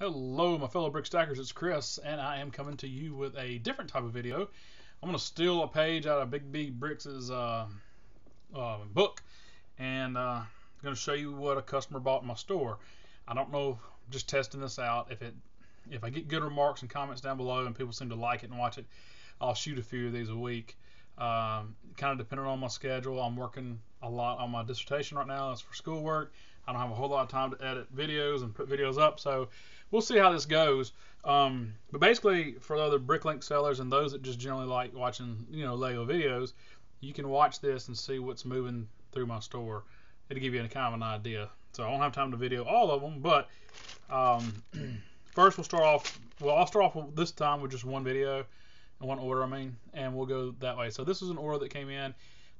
Hello my fellow brick stackers, it's Chris, and I am coming to you with a different type of video. I'm going to steal a page out of Big B Bricks' book, and I'm going to show you what a customer bought in my store. I don't know, just testing this out, if I get good remarks and comments down below and people seem to like it and watch it, I'll shoot a few of these a week. Kind of depending on my schedule. I'm working a lot on my dissertation right now. It's for schoolwork. I don't have a whole lot of time to edit videos and put videos up, so we'll see how this goes. But basically, for the other BrickLink sellers and those that just generally like watching, you know, Lego videos, you can watch this and see what's moving through my store. It'll give you kind of an idea. So I don't have time to video all of them, but first we'll start off. Well, I'll start off with this time with just one video, one order, I mean, and we'll go that way. So this is an order that came in.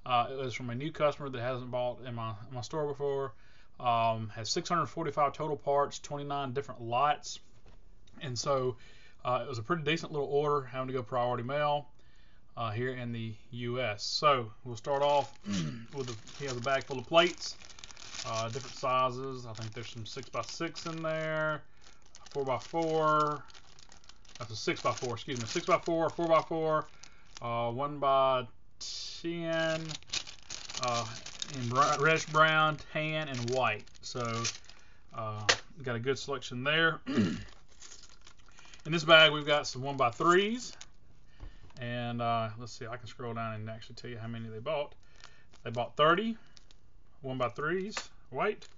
It was from a new customer that hasn't bought in my store before. Has 645 total parts, 29 different lots, and so it was a pretty decent little order, having to go priority mail here in the U.S. So we'll start off with he has a bag full of plates, different sizes. I think there's some 6x6 in there, 4x4. That's a 6x4. Excuse me, 6x4, 4x4, 1x10. In reddish brown, tan, and white. So got a good selection there. In this bag we've got some 1x3s, and let's see, I can scroll down and actually tell you how many they bought. They bought 30 1x3s white.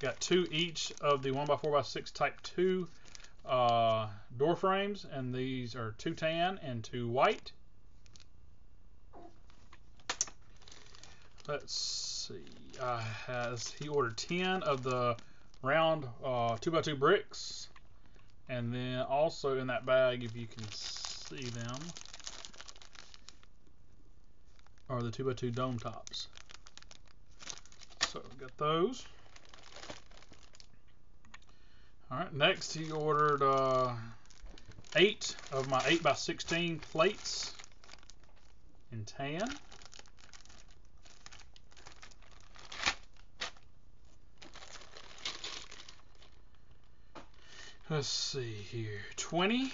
Got two each of the 1x4x6 type 2 door frames, and these are 2 tan and 2 white. Let's see, he ordered 10 of the round 2x2 bricks, and then also in that bag, if you can see them, are the 2x2 dome tops. So we got those. All right, next he ordered 8 of my 8x16 plates in tan. Let's see here, 20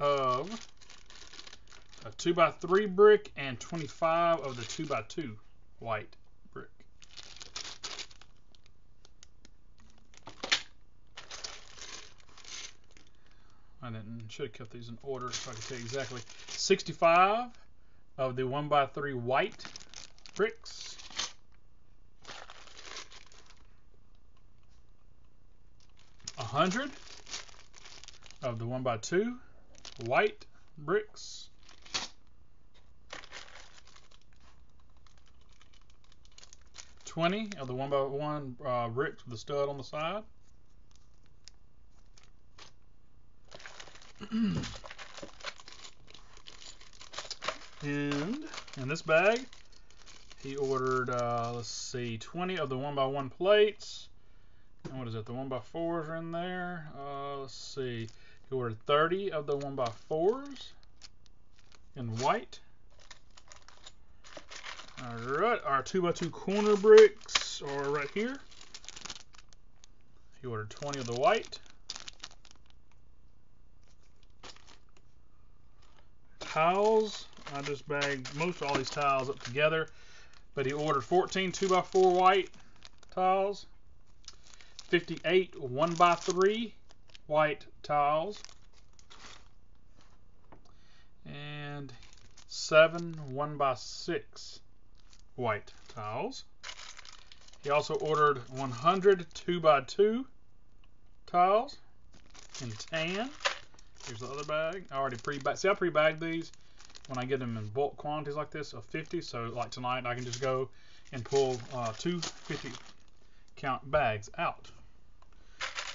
of a 2x3 brick and 25 of the 2x2 white brick. Should have kept these in order so I could tell you exactly. 65 of the 1x3 white bricks. 100 of the 1x2 white bricks. 20 of the 1x1 bricks with the stud on the side. And in this bag, he ordered, let's see, 20 of the 1x1 plates. And what is it? The 1x4s are in there. Let's see. He ordered 30 of the 1x4s in white. All right. Our 2x2 corner bricks are right here. He ordered 20 of the white. Tiles. I just bagged most of all these tiles up together. But he ordered 14 2x4 white tiles. 58 1x3 white tiles, and 7 1x6 white tiles. He also ordered 100 2x2 tiles in tan. Here's the other bag. I already pre-bagged. See, I pre-bagged these when I get them in bulk quantities like this of 50. So like tonight, I can just go and pull 250 count bags out.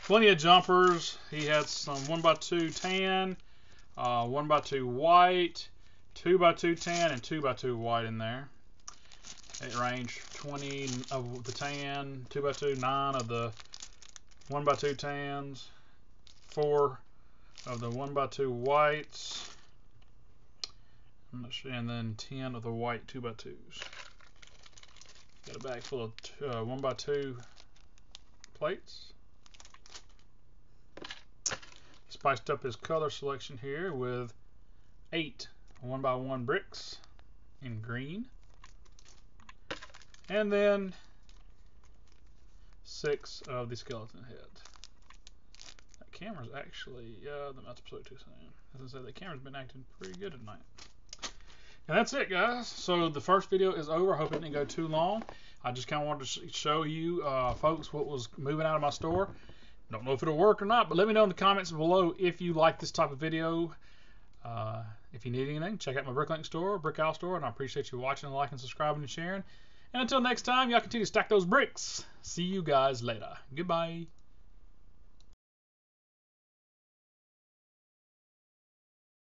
Plenty of jumpers. He had some 1x2 tan, 1x2 white, 2x2 tan, and 2x2 white in there. It ranged 20 of the tan, 2x2, 9 of the 1x2 tans, 4 of the 1x2 whites, and then 10 of the white 2x2s. Got a bag full of 1x2 plates. spiced up his color selection here with 8 1x1 bricks in green, and then 6 of the skeleton heads. That camera's actually, that's episode too soon. As I said, the camera's been acting pretty good tonight. And that's it, guys. So the first video is over. I hope it didn't go too long. I just kind of wanted to show you, folks, what was moving out of my store. Don't know if it'll work or not, but let me know in the comments below if you like this type of video. If you need anything, check out my BrickLink store, Brick Owl store, and I appreciate you watching, liking, subscribing, and sharing. And until next time, y'all continue to stack those bricks. See you guys later. Goodbye.